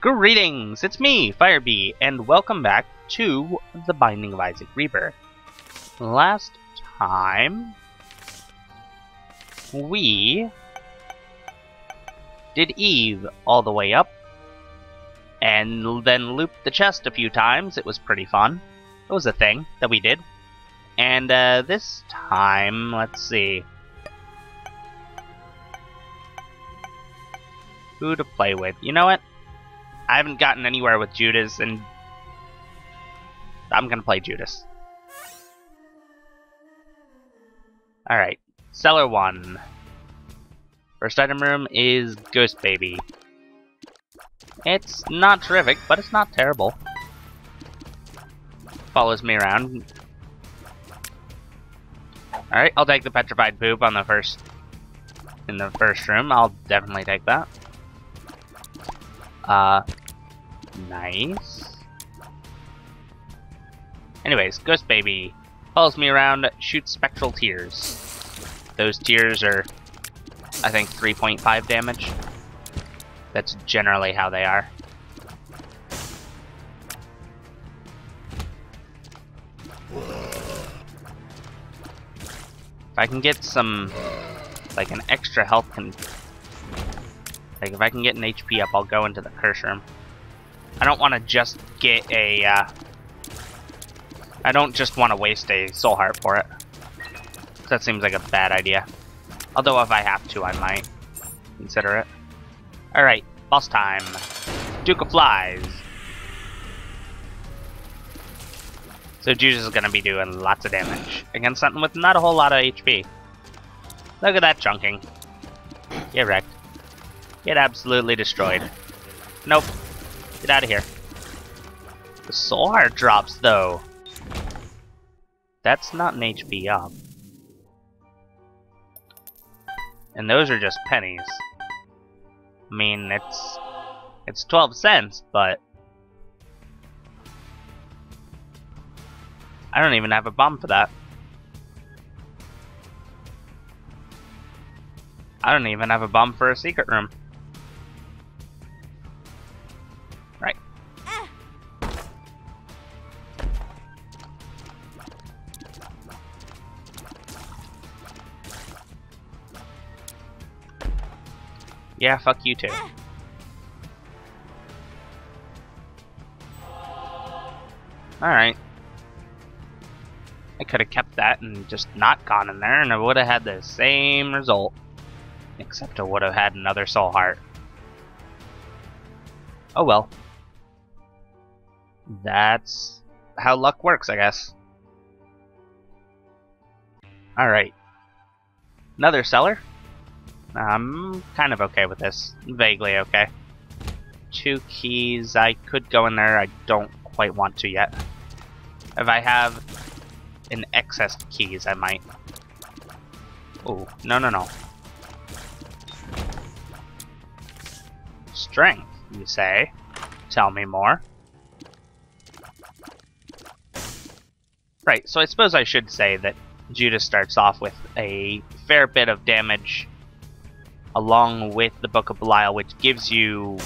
Greetings, it's me, Firebee, and welcome back to The Binding of Isaac: Rebirth. Last time, we did Eve all the way up, and then looped the chest a few times. It was pretty fun. It was a thing that we did. And this time, let's see, who to play with. You know what? I haven't gotten anywhere with Judas, and I'm gonna play Judas. Alright, Cellar 1. First item room is Ghost Baby. It's not terrific, but it's not terrible. Follows me around. Alright, I'll take the petrified poop on the first... in the first room. I'll definitely take that. Nice. Anyways, Ghost Baby follows me around, shoots spectral tears. Those tears are, I think, 3.5 damage. That's generally how they are. If I can get some, like, an extra health can. Like, if I can get an HP up, I'll go into the curse room. I don't want to just get a, I don't just want to waste a soul heart for it. That seems like a bad idea. Although if I have to, I might consider it. Alright, boss time. Duke of Flies. So Judas is going to be doing lots of damage against something with not a whole lot of HP. Look at that chunking. Get wrecked. Get absolutely destroyed. Nope. Get out of here. The soul heart drops, though. That's not an HP up. And those are just pennies. I mean, it's 12 cents, but... I don't even have a bomb for that. I don't even have a bomb for a secret room. Yeah, fuck you too. Alright. I could have kept that and just not gone in there, and I would have had the same result. Except I would have had another soul heart. Oh well. That's how luck works, I guess. Alright. Another cellar. I'm kind of okay with this. Vaguely okay. 2 keys. I could go in there. I don't quite want to yet. If I have an excess keys, I might. Oh, no, no, no. Strength, you say? Tell me more. Right, so I suppose I should say that Judas starts off with a fair bit of damage along with the Book of Belial, which gives you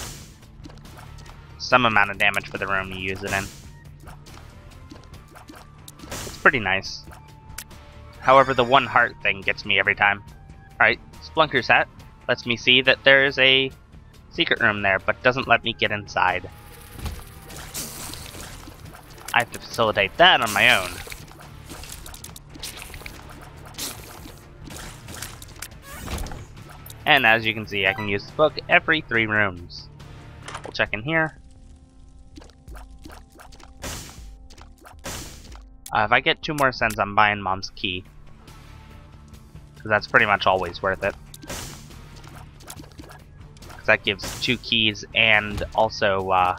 some amount of damage for the room you use it in. It's pretty nice. However, the one heart thing gets me every time. Alright, Spelunker's Hat lets me see that there is a secret room there, but doesn't let me get inside. I have to facilitate that on my own. And as you can see, I can use the book every 3 rooms. We'll check in here. If I get 2 more cents, I'm buying Mom's key. Because that's pretty much always worth it. Because that gives 2 keys, and also, I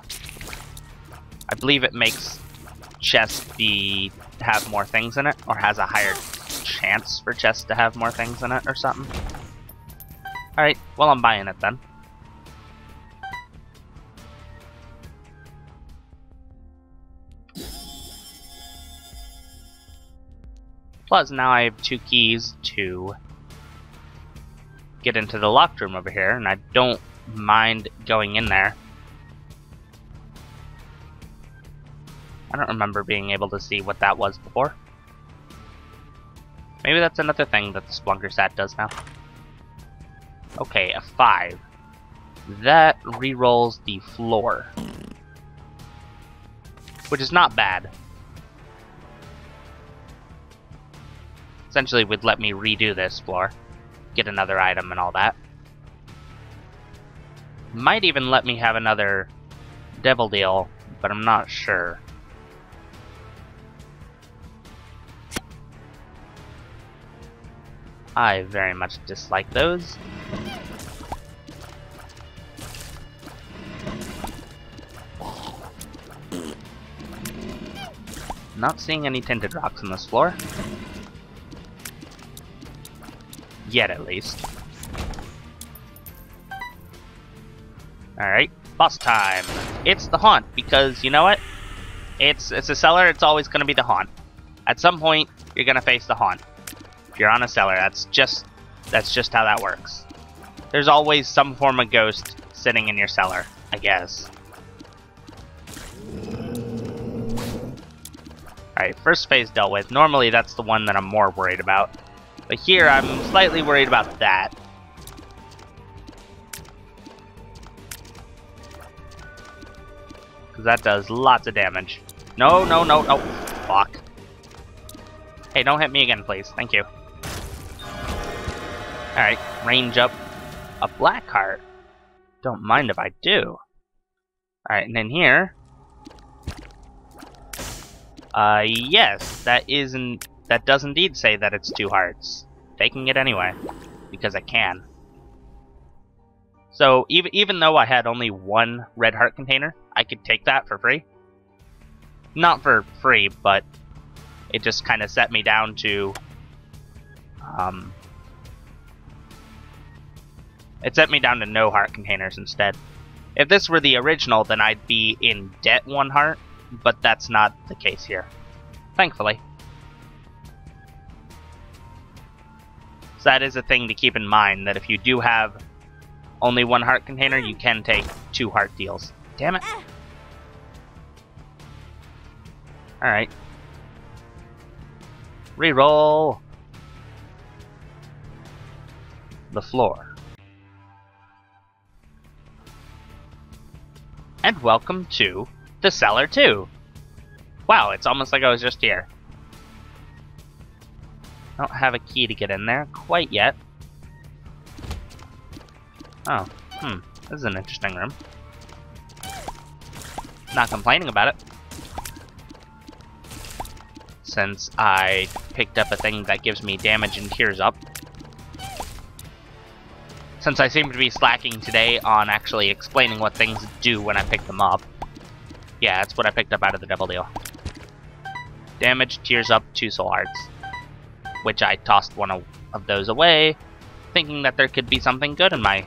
believe it makes chests have more things in it, or has a higher chance for chests to have more things in it, or something. Alright, well, I'm buying it then. Plus, now I have 2 keys to get into the locked room over here, and I don't mind going in there. I don't remember being able to see what that was before. Maybe that's another thing that the Spelunker's Hat does now. Okay, a 5. That re-rolls the floor, which is not bad. Essentially, it would let me redo this floor, get another item and all that. Might even let me have another devil deal, but I'm not sure. I very much dislike those. Not seeing any tinted rocks on this floor. Yet, at least. Alright, boss time. It's the Haunt, because you know what? It's a cellar, it's always going to be the Haunt. At some point, you're going to face the Haunt. If you're on a cellar, that's just how that works. There's always some form of ghost sitting in your cellar, I guess. Alright, first phase dealt with. Normally that's the one that I'm more worried about. But here I'm slightly worried about that. Because that does lots of damage. No, no, no, no. Fuck. Hey, don't hit me again, please. Thank you. Alright, range up. A black heart. Don't mind if I do. Alright, and then here... yes, that does indeed say that it's 2 hearts. Taking it anyway, because I can. So, even though I had only 1 red heart container, I could take that for free. Not for free, but it just kind of set me down to... it set me down to no heart containers instead. If this were the original, then I'd be in debt 1 heart. But that's not the case here, thankfully. So that is a thing to keep in mind, that if you do have only 1 heart container, you can take 2 heart deals. Damn it. Alright. Reroll the floor. And welcome to the cellar too. Wow, it's almost like I was just here. I don't have a key to get in there quite yet. Oh, this is an interesting room. Not complaining about it, since I picked up a thing that gives me damage and tears up. Since I seem to be slacking today on actually explaining what things do when I pick them up. Yeah, that's what I picked up out of the devil deal. Damage, tears up, 2 soul hearts. Which I tossed one of those away, thinking that there could be something good in the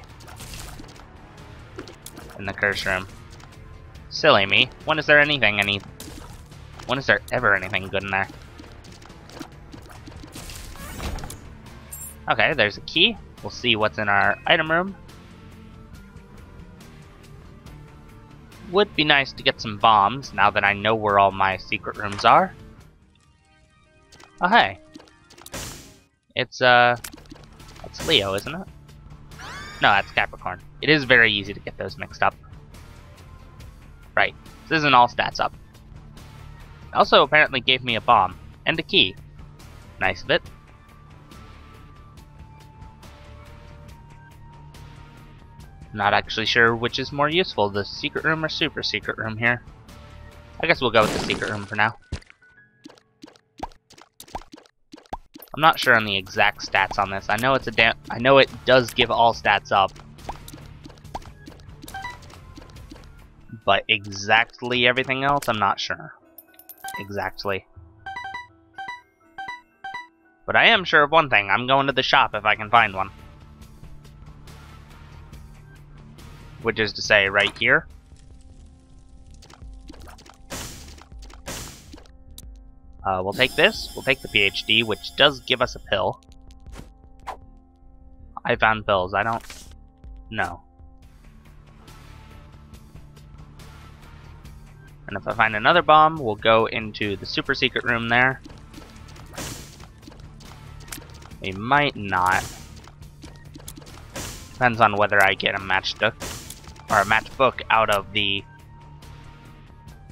curse room. Silly me. When is there ever anything good in there? Okay, there's a key. We'll see what's in our item room. Would be nice to get some bombs, now that I know where all my secret rooms are. Oh, hey. It's Leo, isn't it? No, that's Capricorn. It is very easy to get those mixed up. Right. This isn't all stats up. Also, apparently gave me a bomb. And a key. Nice of it. Not actually sure which is more useful, the secret room or super secret room here. I guess we'll go with the secret room for now. I'm not sure on the exact stats on this. I know it's I know it does give all stats up, but exactly everything else, I'm not sure. Exactly. But I am sure of one thing. I'm going to the shop if I can find one. Which is to say, right here. We'll take this. We'll take the PhD, which does give us a pill. I found pills. I don't know. And if I find another bomb, we'll go into the super secret room there. We might not. Depends on whether I get a matchbook out of the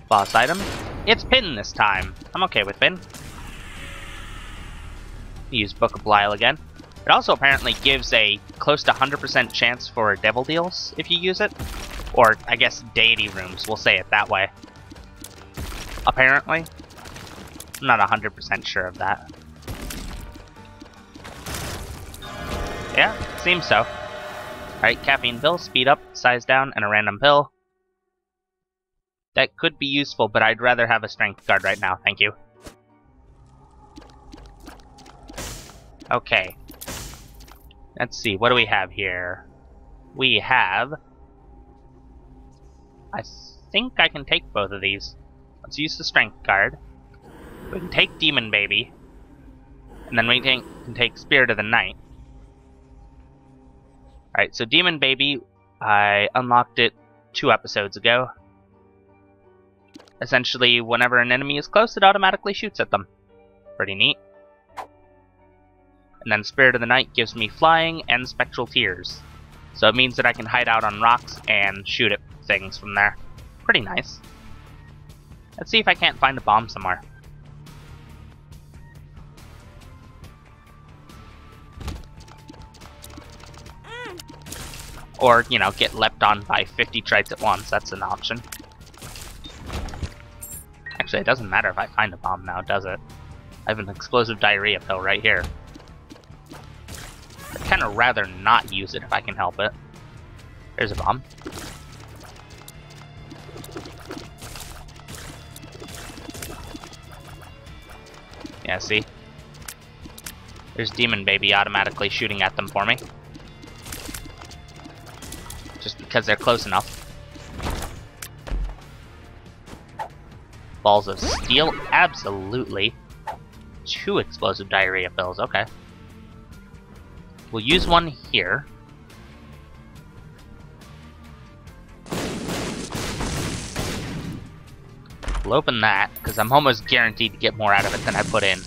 boss item. It's Pin this time. I'm okay with Pin. Use Book of Lyle again. It also apparently gives a close to 100% chance for devil deals if you use it. Or, I guess, deity rooms. We'll say it that way. Apparently. I'm not 100% sure of that. Yeah, seems so. Alright, caffeine pill, speed up, size down, and a random pill. That could be useful, but I'd rather have a strength card right now, thank you. Okay. Let's see, what do we have here? We have... I think I can take both of these. Let's use the strength card. We can take Demon Baby. And then we can take Spirit of the Night. Alright, so Demon Baby, I unlocked it 2 episodes ago. Essentially, whenever an enemy is close, it automatically shoots at them. Pretty neat. And then Spirit of the Night gives me flying and spectral tears. So it means that I can hide out on rocks and shoot at things from there. Pretty nice. Let's see if I can't find a bomb somewhere. Or, you know, get leapt on by 50 trites at once. That's an option. Actually, it doesn't matter if I find a bomb now, does it? I have an explosive diarrhea pill right here. I'd kind of rather not use it if I can help it. There's a bomb. Yeah, see? There's Demon Baby automatically shooting at them for me. Just because they're close enough. Balls of steel? Absolutely. 2 explosive diarrhea pills, okay. We'll use one here. We'll open that, because I'm almost guaranteed to get more out of it than I put in,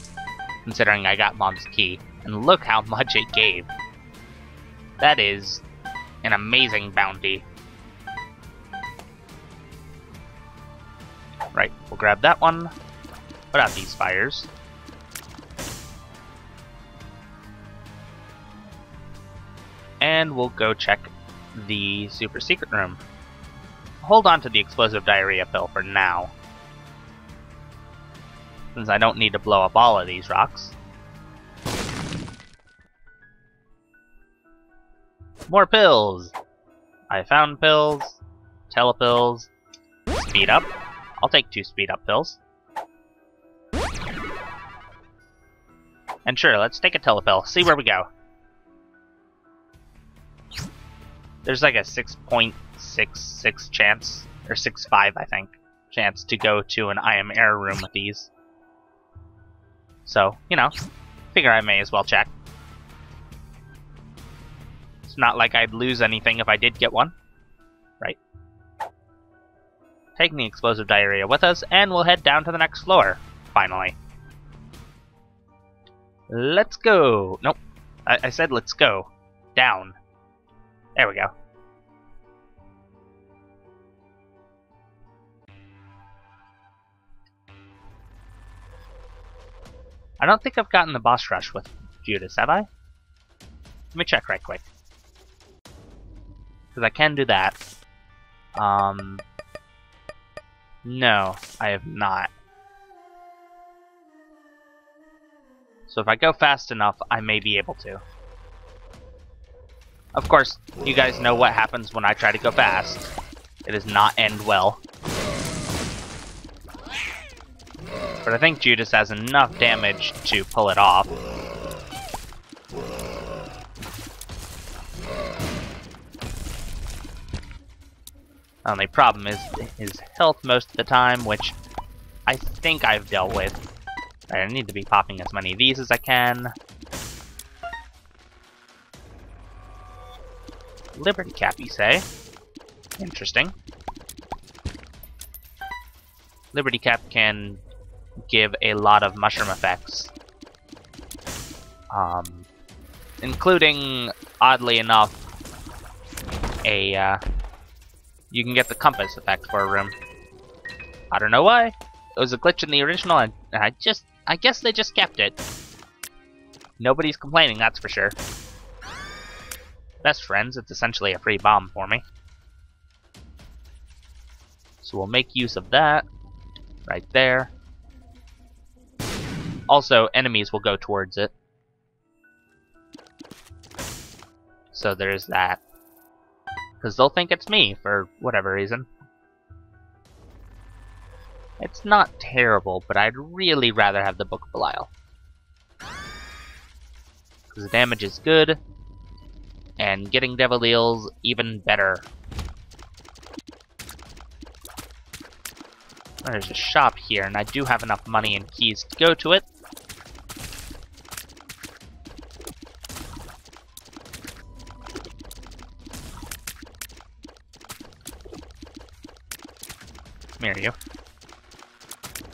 considering I got Mom's Key. And look how much it gave. That is an amazing bounty. Right, we'll grab that one. Put out these fires. And we'll go check the super secret room. Hold on to the explosive diarrhea pill for now, since I don't need to blow up all of these rocks. More pills! I found pills, telepills, speed up. I'll take 2 speed up pills. And sure, let's take a telepill, see where we go. There's like a 6.66 chance, or 6.5 I think, chance to go to an I am air room with these. So, you know, figure I may as well check. It's not like I'd lose anything if I did get one. Right. Taking the explosive diarrhea with us, and we'll head down to the next floor, finally. Let's go! Nope. I said let's go. Down. There we go. I don't think I've gotten the boss rush with Judas, have I? Let me check right quick. Because I can do that. No, I have not. So if I go fast enough, I may be able to. Of course, you guys know what happens when I try to go fast. It does not end well. But I think Judas has enough damage to pull it off. The only problem is his health most of the time, which I think I've dealt with. Right, I need to be popping as many of these as I can. Liberty Cap, you say? Interesting. Liberty Cap can give a lot of mushroom effects. Including, oddly enough, a, you can get the compass effect for a room. I don't know why. It was a glitch in the original, and I guess they just kept it. Nobody's complaining, that's for sure. Best friends, it's essentially a free bomb for me. So we'll make use of that. Right there. Also, enemies will go towards it. So there's that. Because they'll think it's me, for whatever reason. It's not terrible, but I'd really rather have the Book of Belial. Because the damage is good, and getting Devil Deal's even better. There's a shop here, and I do have enough money and keys to go to it. Come here, you.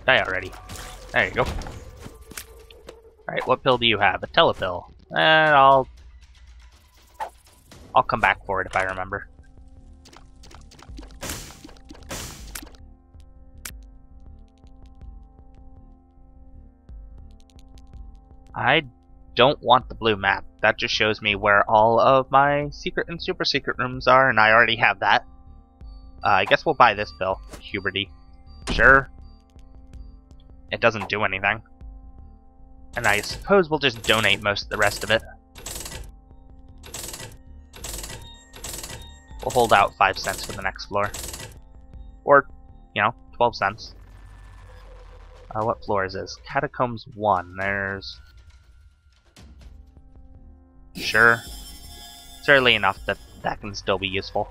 Die already. There you go. Alright, what pill do you have? A telepill. And I'll come back for it if I remember. I don't want the blue map. That just shows me where all of my secret and super secret rooms are, and I already have that. I guess we'll buy this pill, Huberty. Sure. It doesn't do anything. And I suppose we'll just donate most of the rest of it. We'll hold out 5 cents for the next floor. Or, you know, 12 cents. What floor is this? Catacombs 1. There's... Sure. It's early enough that that can still be useful.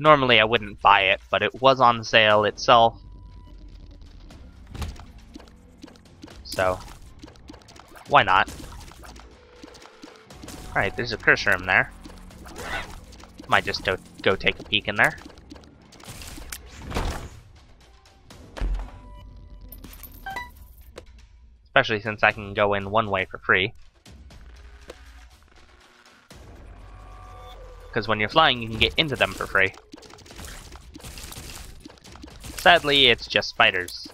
Normally I wouldn't buy it, but it was on sale itself. So, why not? Alright, there's a curse room there. Might just go take a peek in there. Especially since I can go in one way for free. Because when you're flying, you can get into them for free. Sadly, it's just spiders.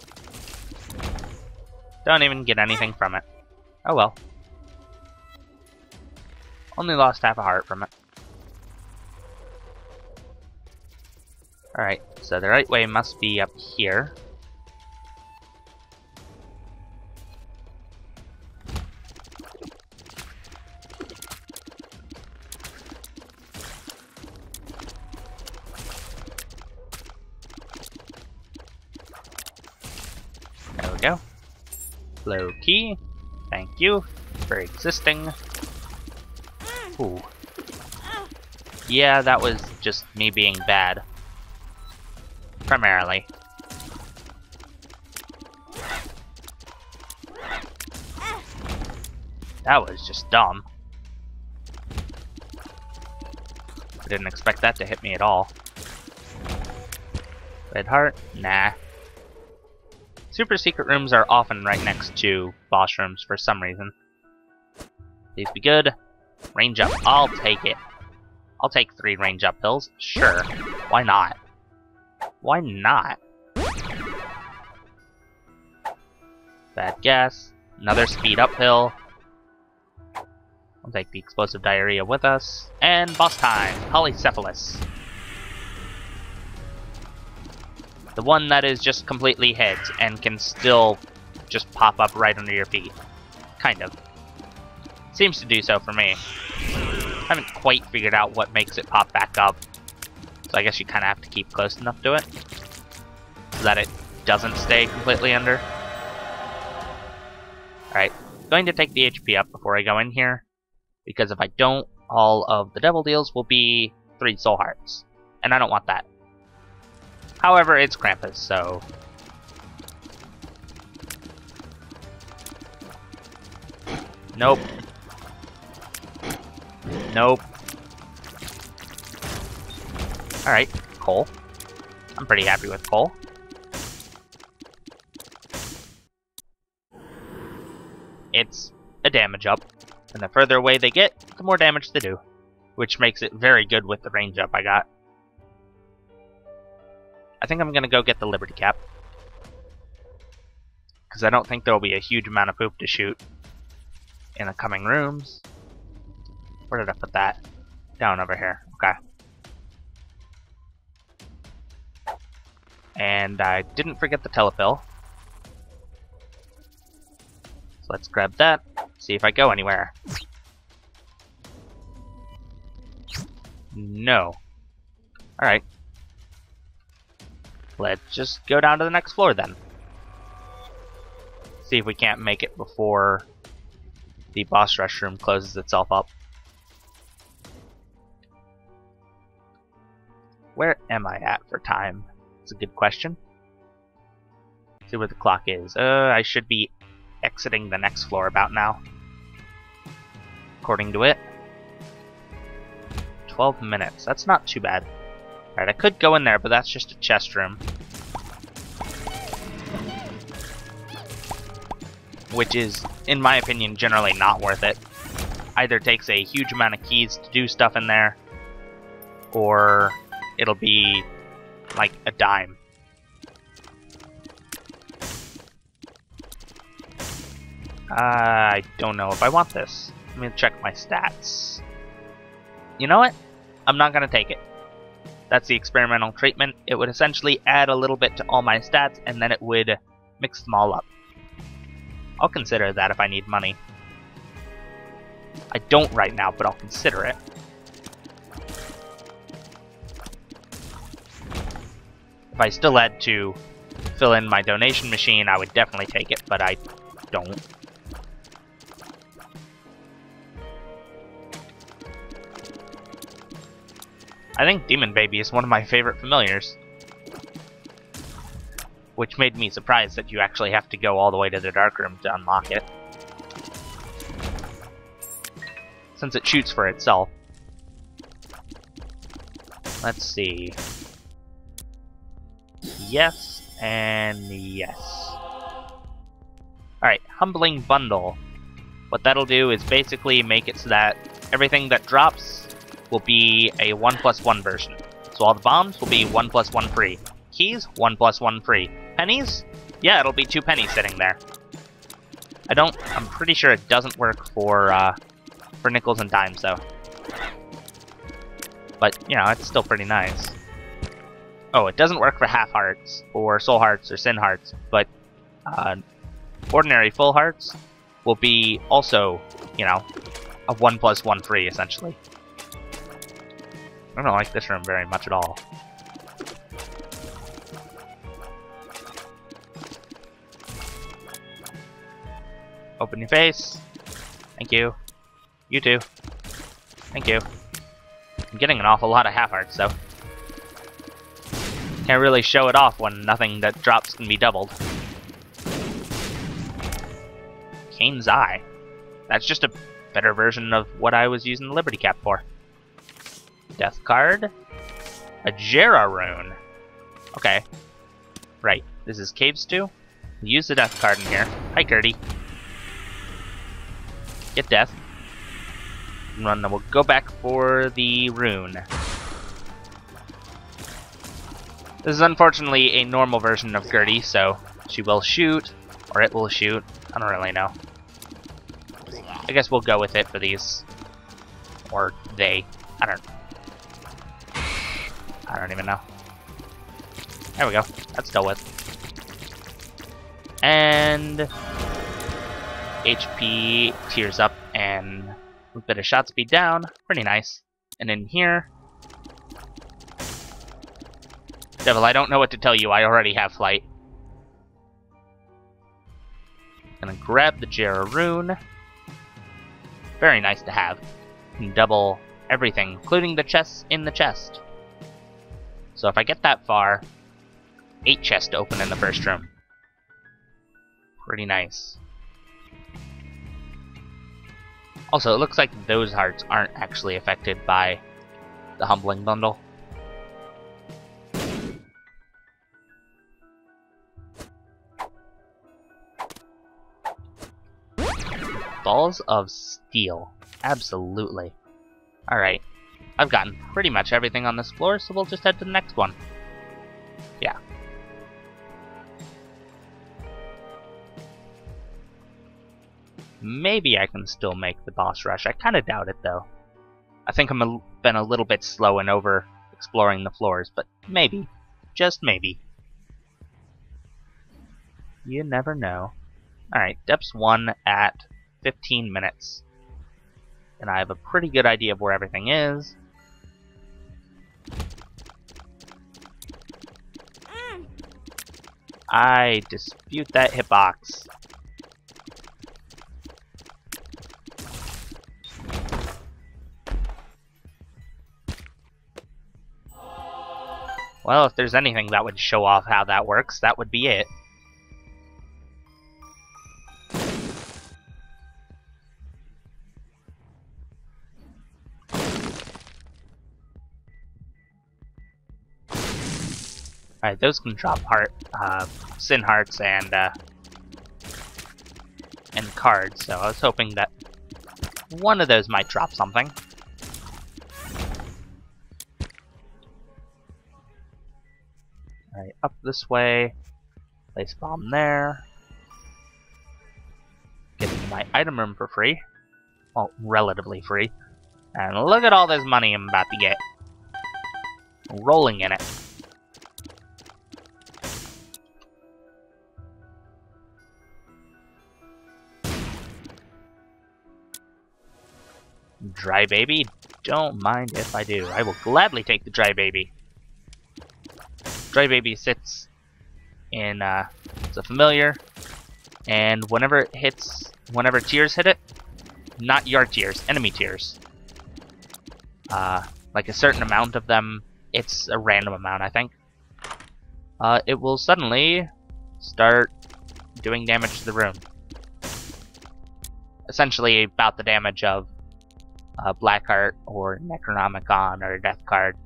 Don't even get anything from it. Oh well. Only lost half a heart from it. Alright, so the right way must be up here. Loki, thank you for existing. Ooh. Yeah, that was just me being bad. Primarily. That was just dumb. I didn't expect that to hit me at all. Red heart? Nah. Super secret rooms are often right next to boss rooms for some reason. These be good. Range up, I'll take it. I'll take 3 range up pills, sure. Why not? Why not? Bad guess. Another speed up pill. I'll take the explosive diarrhea with us. And boss time, Polycephalus. The one that is just completely heads and can still just pop up right under your feet. Kind of. Seems to do so for me. I haven't quite figured out what makes it pop back up. So I guess you kind of have to keep close enough to it. So that it doesn't stay completely under. Alright. Going to take the HP up before I go in here. Because if I don't, all of the devil deals will be 3 soul hearts. And I don't want that. However, it's Krampus, so... Nope. Nope. Alright, coal. I'm pretty happy with coal. It's a damage up, and the further away they get, the more damage they do, which makes it very good with the range up I got. I think I'm going to go get the Liberty Cap, because I don't think there will be a huge amount of poop to shoot in the coming rooms. Where did I put that? Down over here. Okay. And I didn't forget the telefill. So let's grab that, see if I go anywhere. No. Alright. Let's just go down to the next floor then. See if we can't make it before the boss rush room closes itself up. Where am I at for time? That's a good question. Let's see where the clock is. I should be exiting the next floor about now. According to it. 12 minutes. That's not too bad. Alright, I could go in there, but that's just a chest room. Which is, in my opinion, generally not worth it. Either takes a huge amount of keys to do stuff in there, or it'll be like a dime. I don't know if I want this. Let me check my stats. You know what? I'm not gonna take it. That's the experimental treatment. It would essentially add a little bit to all my stats, and then it would mix them all up. I'll consider that if I need money. I don't right now, but I'll consider it. If I still had to fill in my donation machine, I would definitely take it, but I don't. I think Demon Baby is one of my favorite familiars. Which made me surprised that you actually have to go all the way to the dark room to unlock it. Since it shoots for itself. Let's see. Yes, and yes. Alright, Humbling Bundle. What that'll do is basically make it so that everything that drops will be a 1+1 version. So all the bombs will be 1+1 free. Keys, 1+1 free. Pennies? Yeah, it'll be 2 pennies sitting there. I'm pretty sure it doesn't work for nickels and dimes though. But, you know, it's still pretty nice. Oh, it doesn't work for half hearts, or soul hearts, or sin hearts, but ordinary full hearts will be also, you know, a 1+1 free, essentially. I don't like this room very much at all. Open your face. Thank you. You too. Thank you. I'm getting an awful lot of half hearts, though. Can't really show it off when nothing that drops can be doubled. Cain's Eye. That's just a better version of what I was using the Liberty Cap for. Death card. A Jera rune. Okay. Right. This is Caves 2. Use the death card in here. Hi, Gurdy. Get death. Run, then we'll go back for the rune. This is unfortunately a normal version of Gurdy, so she will shoot, or it will shoot. I don't really know. I guess we'll go with it for these. Or they. I don't even know. There we go. That's dealt with. And HP tears up and a bit of shot speed down. Pretty nice. And in here, Devil, I don't know what to tell you. I already have flight. Gonna grab the Jera rune. Very nice to have. You can double everything, including the chests in the chest. So if I get that far, 8 chests to open in the first room. Pretty nice. Also, it looks like those hearts aren't actually affected by the Humbling Bundle. Balls of Steel. Absolutely. Alright. I've gotten pretty much everything on this floor, so we'll just head to the next one. Yeah. Maybe I can still make the boss rush. I kind of doubt it, though. I think I've been a little bit slow in over-exploring the floors, but maybe. Just maybe. You never know. Alright, Depths 1 at 15 minutes. And I have a pretty good idea of where everything is. I dispute that hitbox. Well, if there's anything that would show off how that works, that would be it. Alright, those can drop sin hearts and cards, so I was hoping that one of those might drop something. Alright, up this way, place bomb there, get into my item room for free, well, relatively free, and look at all this money I'm about to get, rolling in it. Dry baby? Don't mind if I do. I will gladly take the dry baby. Dry baby sits in, it's a familiar, and whenever it hits, whenever tears hit it, not your tears, enemy tears. Like a certain amount of them, it's a random amount, I think. It will suddenly start doing damage to the room. Essentially about the damage of Blackheart or Necronomicon or Death card.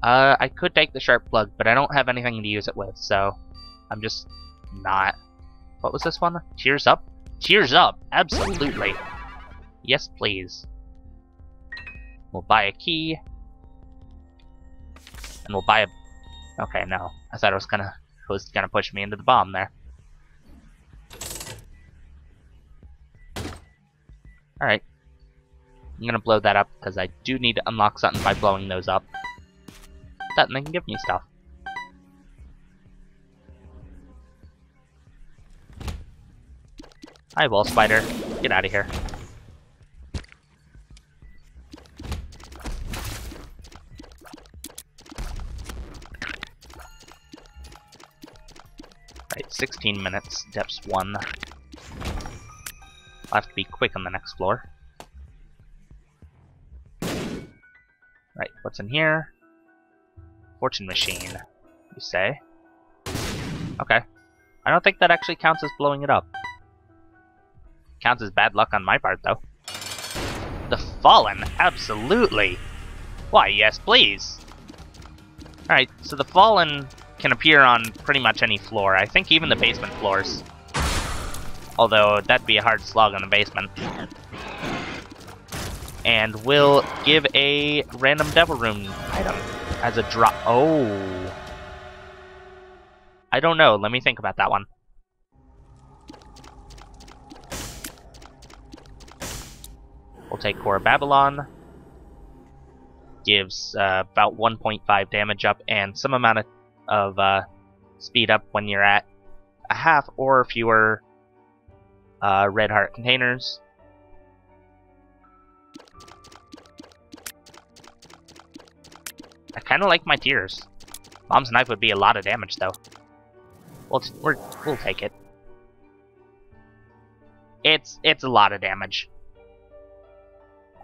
I could take the sharp plug, but I don't have anything to use it with, so I'm just not. What was this one? Tears up? Tears up! Absolutely! Yes, please. We'll buy a key. And we'll buy a... Okay, no. I thought it was gonna push me into the bomb there. Alright. I'm going to blow that up because I do need to unlock something by blowing those up. That and they can give me stuff. Hi, wall spider. Get out of here. Alright, 16 minutes, depths 1. I'll have to be quick on the next floor. Right, what's in here? Fortune machine, you say? Okay. I don't think that actually counts as blowing it up. Counts as bad luck on my part, though. The Fallen, absolutely! Why, yes, please! Alright, so the Fallen can appear on pretty much any floor. I think even the basement floors. Although, that'd be a hard slog on the basement. And we'll give a random devil rune item as a drop. Oh. I don't know. Let me think about that one. We'll take Core Babylon. Gives about 1.5 damage up and some amount of speed up when you're at a half or fewer red heart containers. I kind of like my tears. Mom's knife would be a lot of damage, though. We'll take it. It's a lot of damage.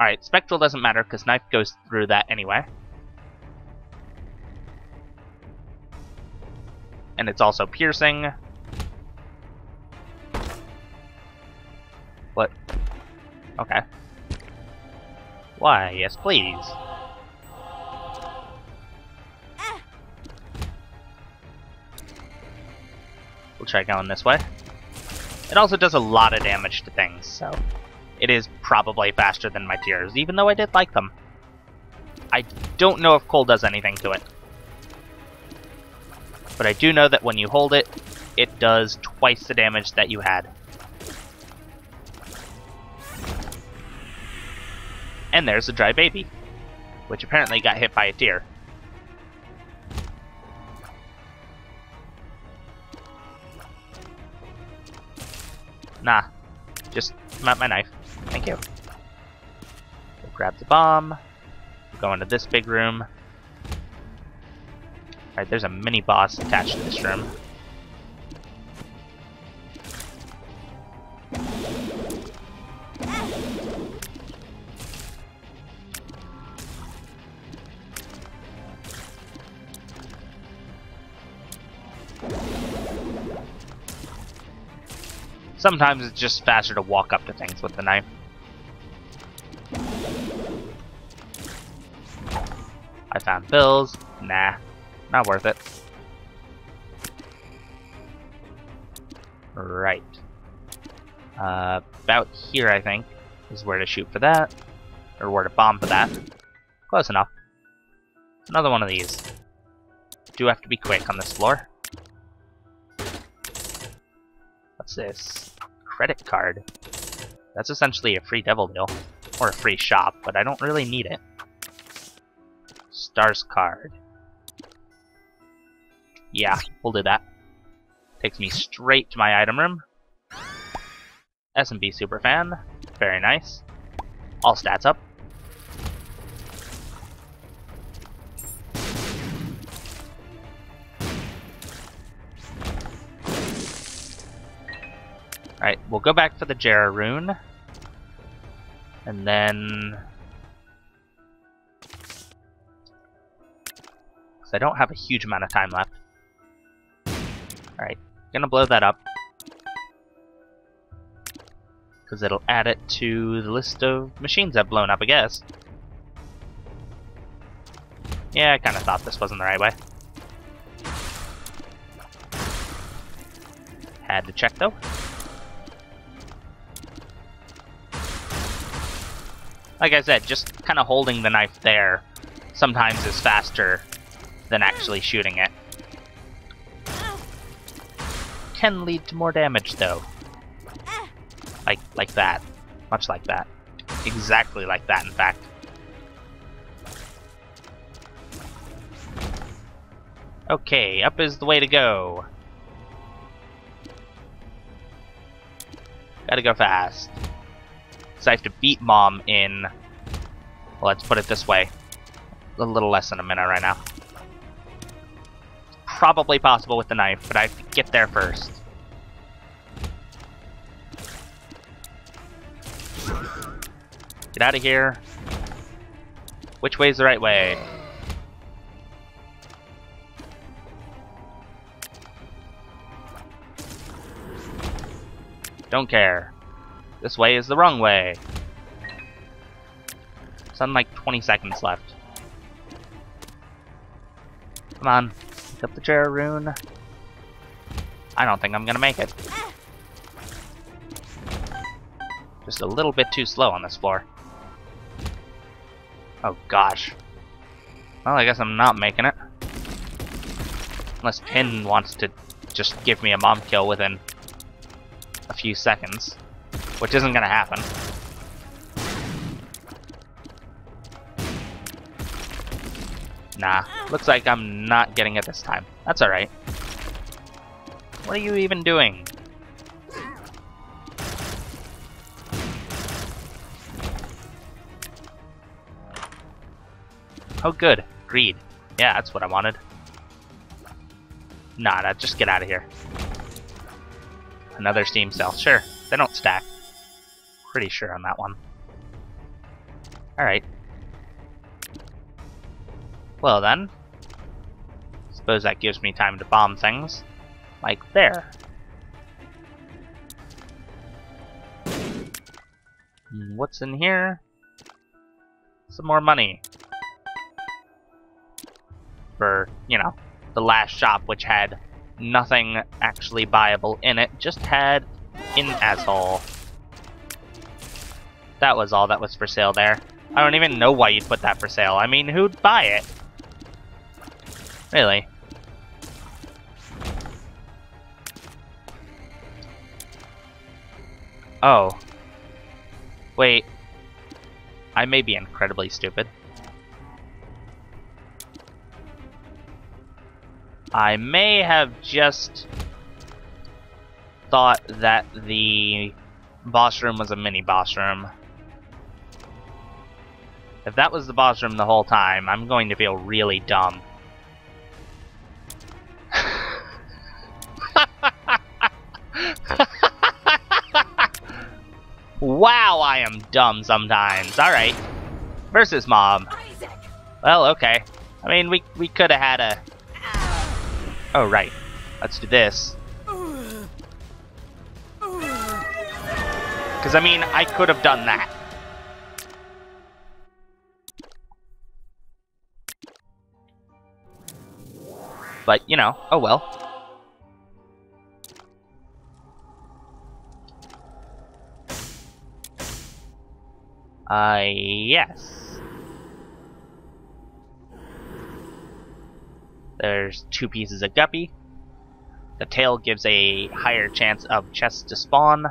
Alright, spectral doesn't matter, because knife goes through that anyway. And it's also piercing. What? Okay. Why, yes please. We'll try going this way. It also does a lot of damage to things, so it is probably faster than my tears, even though I did like them. I don't know if coal does anything to it, but I do know that when you hold it, it does twice the damage that you had. And there's the dry baby, which apparently got hit by a deer. Nah, just come out my knife. Thank you. We'll grab the bomb. We'll go into this big room. Alright, there's a mini boss attached to this room. Sometimes it's just faster to walk up to things with the knife. I found bills. Nah, not worth it. Right. About here, I think, is where to shoot for that. Or where to bomb for that. Close enough. Another one of these. Do have to be quick on this floor. What's this? Credit card. That's essentially a free devil deal. Or a free shop, but I don't really need it. Stars card. Yeah, we'll do that. Takes me straight to my item room. S&B Superfan. Very nice. All stats up. Alright, we'll go back for the Jera rune. And then... because I don't have a huge amount of time left. Alright, gonna blow that up. Because it'll add it to the list of machines I've blown up, I guess. Yeah, I kinda thought this wasn't the right way. Had to check though. Like I said, just kind of holding the knife there sometimes is faster than actually shooting it. Can lead to more damage, though. Like that. Much like that. Exactly like that, in fact. Okay, up is the way to go. Gotta go fast. So I have to beat Mom in, well, let's put it this way, a little less than a minute right now. It's probably possible with the knife, but I have to get there first. Get out of here. Which way is the right way? Don't care. This way is the wrong way. It's on like 20 seconds left. Come on, pick up the Jera rune. I don't think I'm gonna make it. Just a little bit too slow on this floor. Oh gosh. Well, I guess I'm not making it. Unless Pin wants to just give me a mom kill within a few seconds. Which isn't gonna happen. Nah, looks like I'm not getting it this time. That's alright. What are you even doing? Oh good, greed. Yeah, that's what I wanted. Nah, just get out of here. Another steam cell, sure. They don't stack. Pretty sure on that one. Alright. Well then. Suppose that gives me time to bomb things. Like there. What's in here? Some more money. For, you know, the last shop, which had nothing actually buyable in it. Just had In asshole. That was all that was for sale there. I don't even know why you'd put that for sale. I mean, who'd buy it? Really? Oh. Wait. I may be incredibly stupid. I may have just thought that the boss room was a mini boss room. If that was the boss room the whole time, I'm going to feel really dumb. Wow, I am dumb sometimes. Alright. Versus Mom. Isaac. Well, okay. I mean, we could have had a... Oh, right. Let's do this. Because, I mean, I could have done that. But, you know, oh well. Yes. There's two pieces of guppy. The tail gives a higher chance of chests to spawn.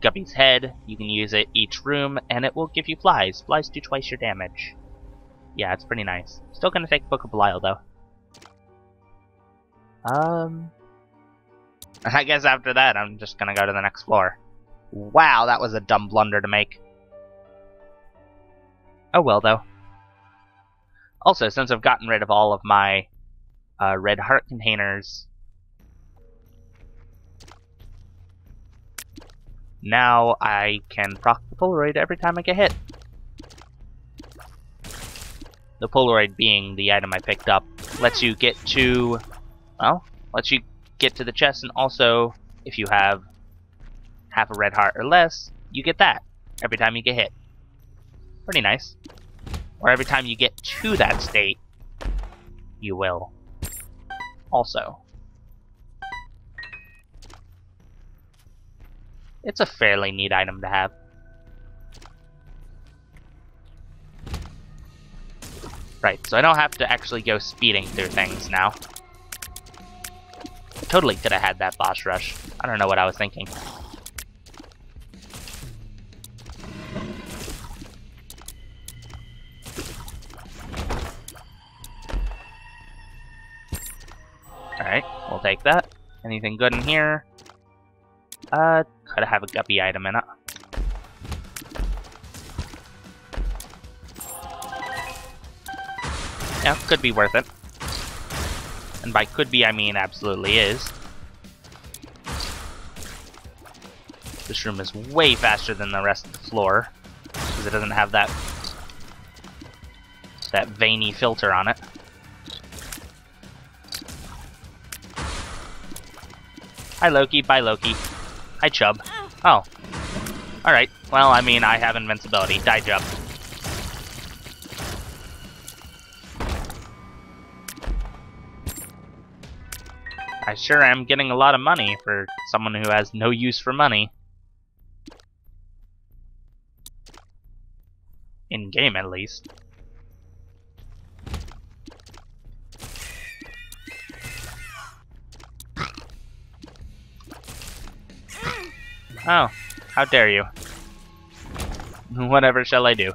Guppy's head, you can use it each room, and it will give you flies. Flies do twice your damage. Yeah, it's pretty nice. Still gonna take Book of Belial, though. I guess after that, I'm just gonna go to the next floor. Wow, that was a dumb blunder to make. Oh well, though. Also, since I've gotten rid of all of my red heart containers, now I can proc the Polaroid every time I get hit. The Polaroid being the item I picked up lets you get to, well, lets you get to the chest, and also, if you have half a red heart or less, you get that every time you get hit. Pretty nice. Or every time you get to that state, you will. Also. It's a fairly neat item to have. Right, so I don't have to actually go speeding through things now. I totally could have had that boss rush. I don't know what I was thinking. Alright, we'll take that. Anything good in here? Could have a guppy item in it. Yeah, could be worth it. And by could be, I mean absolutely is. This room is way faster than the rest of the floor, because it doesn't have that veiny filter on it. Hi Loki, bye Loki. Hi Chubb. Oh. Alright, well I mean I have invincibility. Die Chubb. I sure am getting a lot of money for someone who has no use for money. In game at least. Oh, how dare you. Whatever shall I do?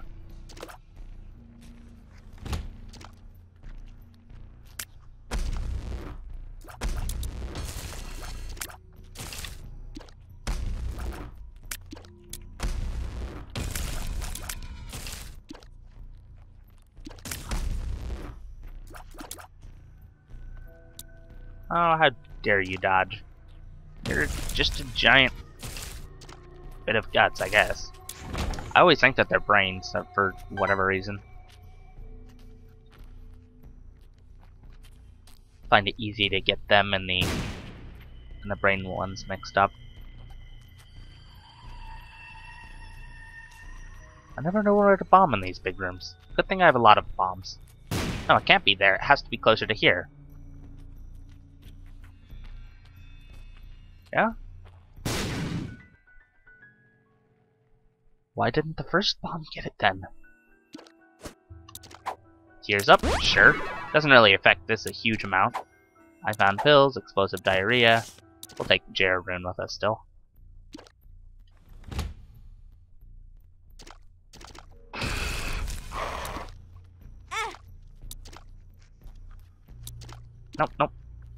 Oh, how dare you dodge. You're just a giant... bit of guts, I guess. I always think that they're brains for whatever reason. Find it easy to get them and the brain ones mixed up. I never know where to bomb in these big rooms. Good thing I have a lot of bombs. No, it can't be there. It has to be closer to here. Yeah? Why didn't the first bomb get it then? Tears up? Sure. Doesn't really affect this a huge amount. I found pills, explosive diarrhea. We'll take Jera rune with us still. Nope, nope.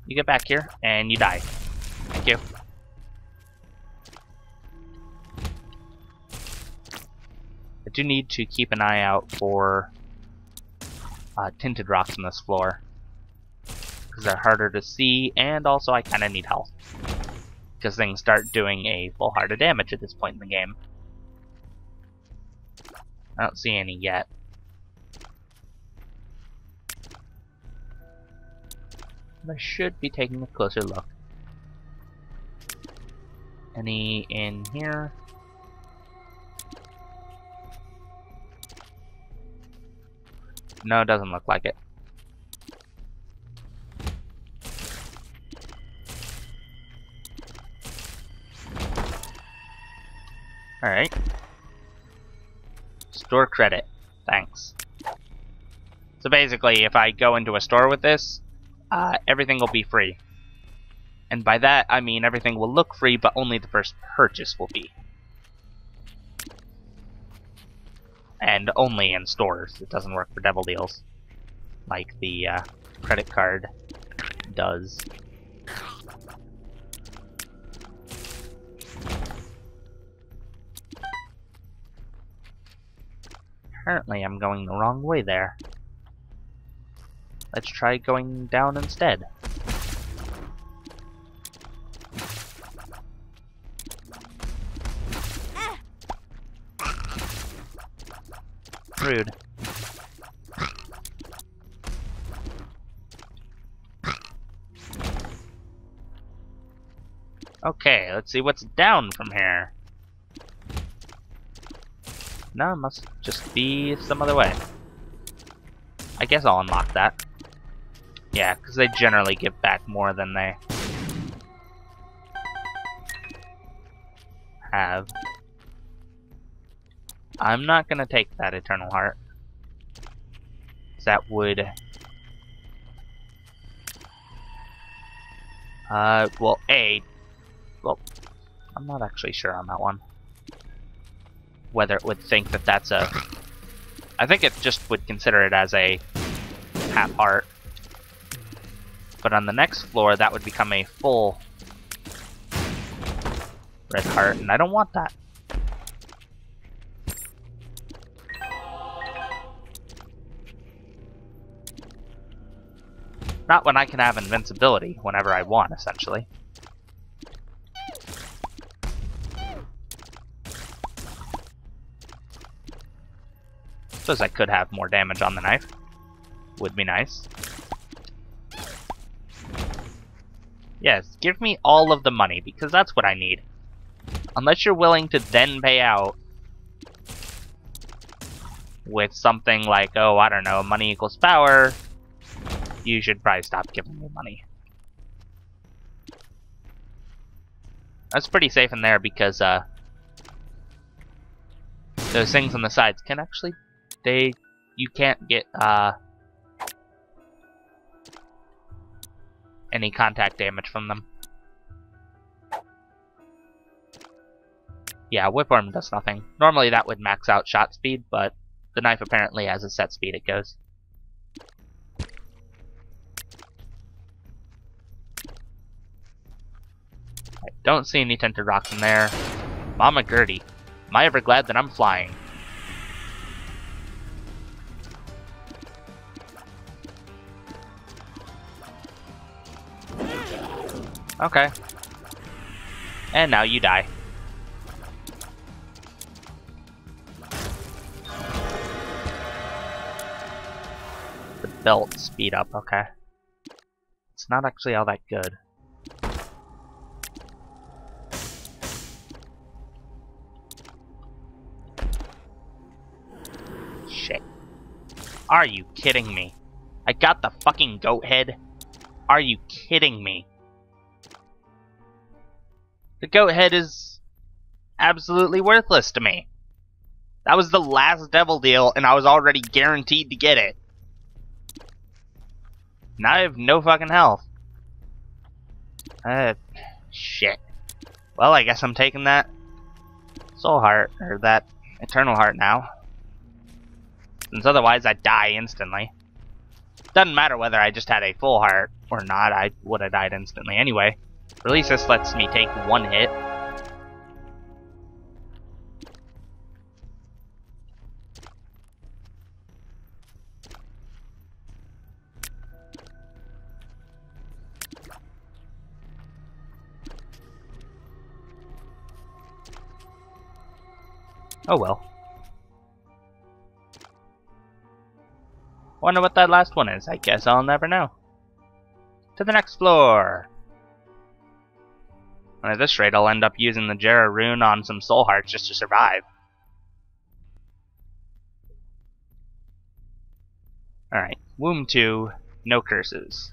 You get back here, and you die. Thank you. I do need to keep an eye out for tinted rocks on this floor, because they're harder to see, and also I kind of need health, because things start doing a full heart of damage at this point in the game. I don't see any yet. I should be taking a closer look. Any in here? No, it doesn't look like it. Alright. Store credit. Thanks. So basically, if I go into a store with this, everything will be free. And by that, I mean everything will look free, but only the first purchase will be. And only in stores. It doesn't work for devil deals, like the credit card does. Apparently I'm going the wrong way there. Let's try going down instead. Rude. Okay, let's see what's down from here. No, it must just be some other way. I guess I'll unlock that. Yeah, because they generally give back more than they have. I'm not going to take that Eternal Heart. That would... well, A... Well, I'm not actually sure on that one. Whether it would think that that's a... I think it just would consider it as a half heart. But on the next floor, that would become a full red heart, and I don't want that. Not when I can have invincibility whenever I want, essentially. Suppose I could have more damage on the knife. Would be nice. Yes, give me all of the money, because that's what I need. Unless you're willing to then pay out with something like, oh, I don't know, money equals power, you should probably stop giving me money. That's pretty safe in there, because those things on the sides can actually... you can't get... any contact damage from them. Yeah, Whipworm does nothing. Normally that would max out shot speed, but the knife apparently has a set speed it goes. I don't see any tinted rocks in there. Mama Gurdy, am I ever glad that I'm flying? Okay. And now you die. The belt speed up, okay. It's not actually all that good. Shit. Are you kidding me? I got the fucking goat head. Are you kidding me? The goat head is absolutely worthless to me. That was the last devil deal, and I was already guaranteed to get it. Now I have no fucking health. Shit. Well, I guess I'm taking that soul heart, or that eternal heart now. Since otherwise I die instantly. Doesn't matter whether I just had a full heart or not, I would have died instantly anyway. At least this lets me take one hit. Oh well. Wonder what that last one is. I guess I'll never know. To the next floor! And at this rate, I'll end up using the Jera rune on some soul hearts just to survive. Alright. Womb 2. No curses.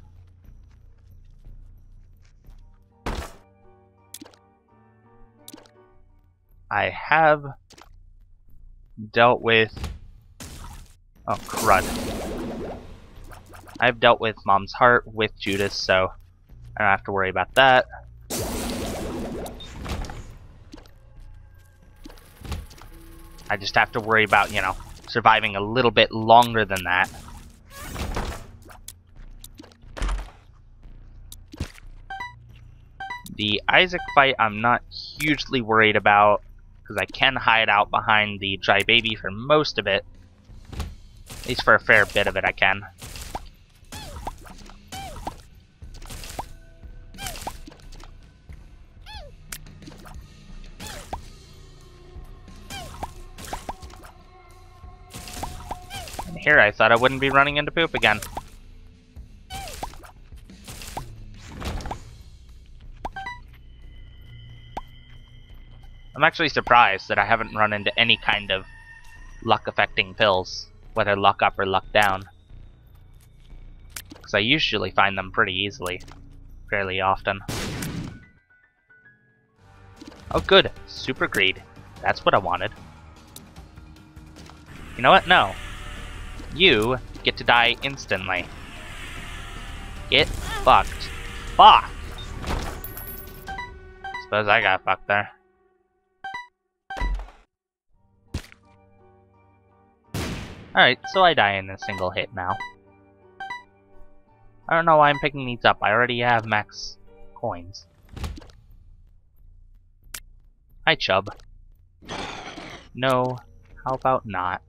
I have dealt with... oh, crud. I've dealt with Mom's heart with Judas, so I don't have to worry about that. I just have to worry about, you know, surviving a little bit longer than that. The Isaac fight I'm not hugely worried about, because I can hide out behind the Dry Baby for most of it. At least for a fair bit of it I can. And here I thought I wouldn't be running into poop again. I'm actually surprised that I haven't run into any kind of luck-affecting pills, whether luck up or luck down. Because I usually find them pretty easily, fairly often. Oh good, super greed. That's what I wanted. You know what? No. You get to die instantly. Get fucked. Fuck! Suppose I got fucked there. Alright, so I die in a single hit now. I don't know why I'm picking these up. I already have max coins. Hi, Chubb. No, how about not?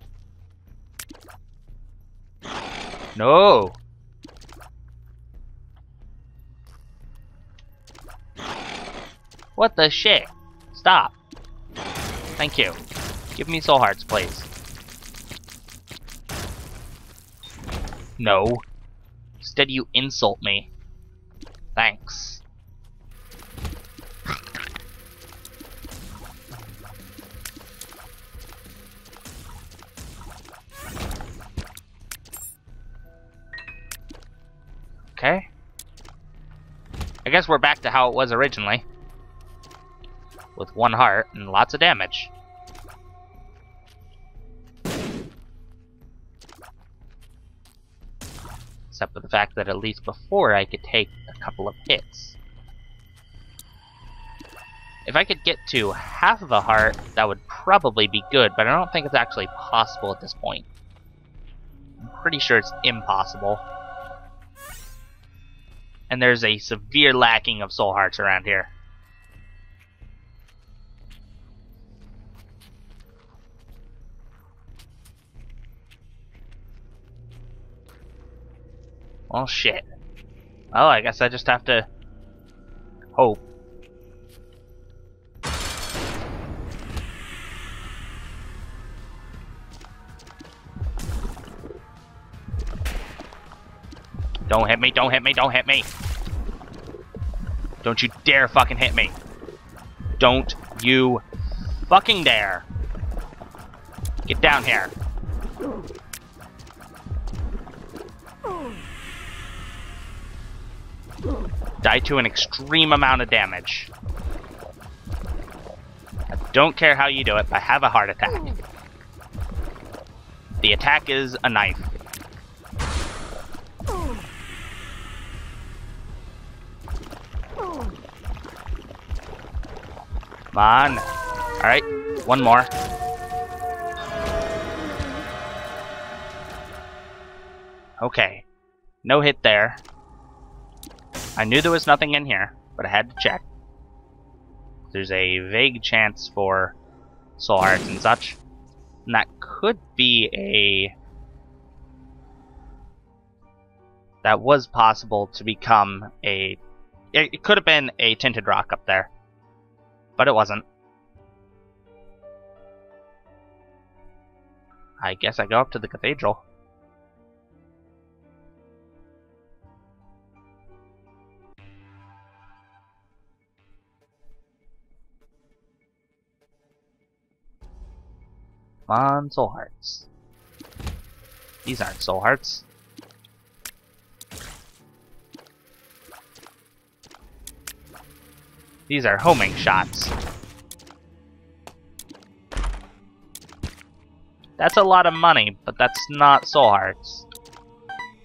No! What the shit? Stop. Thank you. Give me soul hearts, please. No. Instead you insult me. Thanks. Okay. I guess we're back to how it was originally. With one heart and lots of damage. Except for the fact that at least before I could take a couple of hits. If I could get to half of a heart, that would probably be good, but I don't think it's actually possible at this point. I'm pretty sure it's impossible. And there's a severe lacking of soul hearts around here. Well, shit. Well, I guess I just have to hope. Don't hit me, don't hit me, don't hit me! Don't you dare fucking hit me! Don't you fucking dare! Get down here! Die to an extreme amount of damage. I don't care how you do it, but have a heart attack. The attack is a knife. Come on. Alright, one more. Okay. No hit there. I knew there was nothing in here, but I had to check. There's a vague chance for soul hearts and such. And that could be a... That was possible to become a... It could have been a tinted rock up there. But it wasn't. I guess I go up to the cathedral. Come on, soul hearts. These aren't soul hearts. These are homing shots. That's a lot of money, but that's not soul hearts.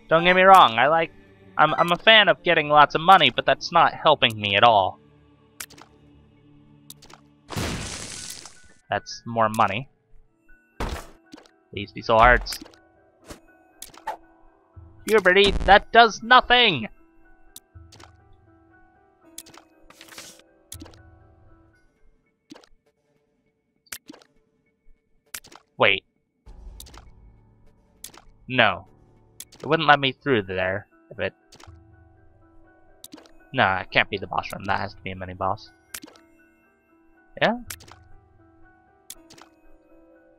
Don't get me wrong, I'm a fan of getting lots of money, but that's not helping me at all. That's more money. Please be soul hearts. Huberty, that does nothing! Wait. No. It wouldn't let me through there if it... No, it can't be the boss room. That has to be a mini boss. Yeah?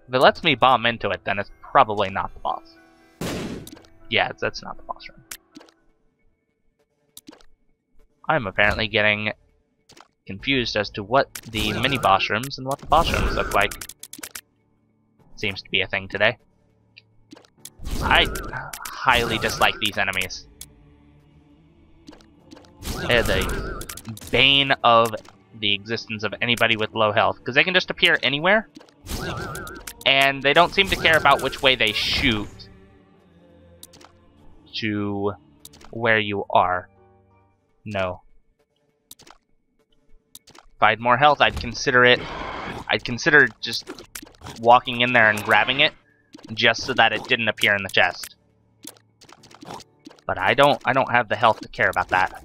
If it lets me bomb into it, then it's probably not the boss. Yeah, that's not the boss room. I'm apparently getting confused as to what the mini boss rooms and what the boss rooms look like. Seems to be a thing today. I highly dislike these enemies. They're the bane of the existence of anybody with low health, because they can just appear anywhere, and they don't seem to care about which way they shoot to where you are. No. If I had more health, I'd consider just walking in there and grabbing it just so that it didn't appear in the chest. But I don't have the health to care about that.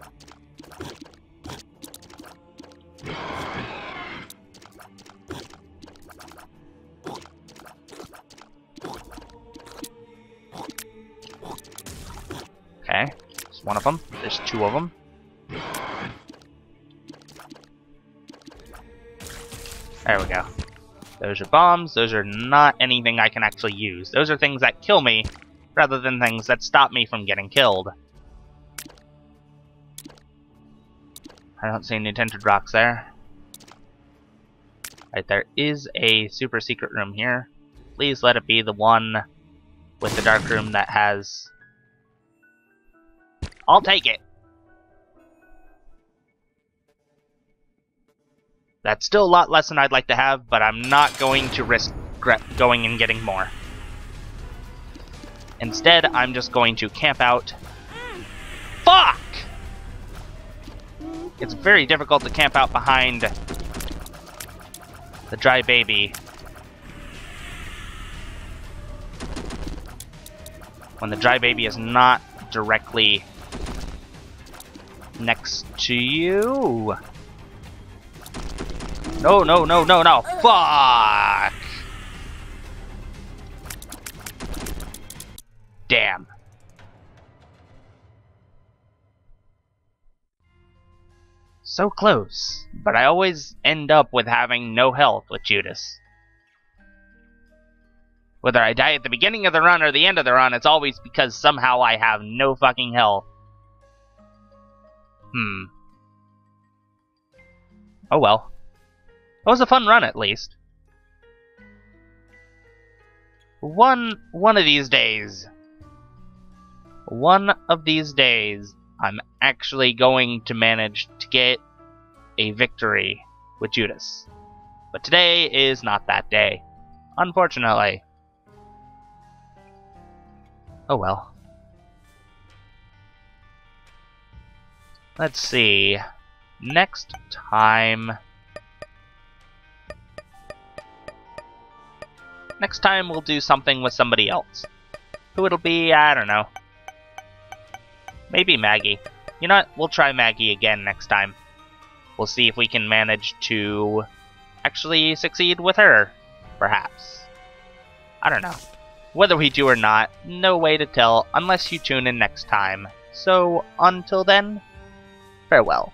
Okay, there's one of them. There's two of them. There we go. Those are bombs. Those are not anything I can actually use. Those are things that kill me, rather than things that stop me from getting killed. I don't see any tinted rocks there. Right, there is a super secret room here. Please let it be the one with the dark room that has... I'll take it! That's still a lot less than I'd like to have, but I'm not going to risk going and getting more. Instead, I'm just going to camp out. Fuck! It's very difficult to camp out behind the dry baby when the dry baby is not directly next to you. No, no, no, no, no. Fuck! Damn. So close. But I always end up with having no health with Judas. Whether I die at the beginning of the run or the end of the run, it's always because somehow I have no fucking health. Oh well. It was a fun run, at least. One of these days, I'm actually going to manage to get a victory with Judas. But today is not that day, unfortunately. Oh well. Let's see. Next time... next time we'll do something with somebody else. Who it'll be, I don't know. Maybe Maggie. You know what? We'll try Maggie again next time. We'll see if we can manage to actually succeed with her, perhaps. I don't know. Whether we do or not, no way to tell unless you tune in next time. So, until then, farewell.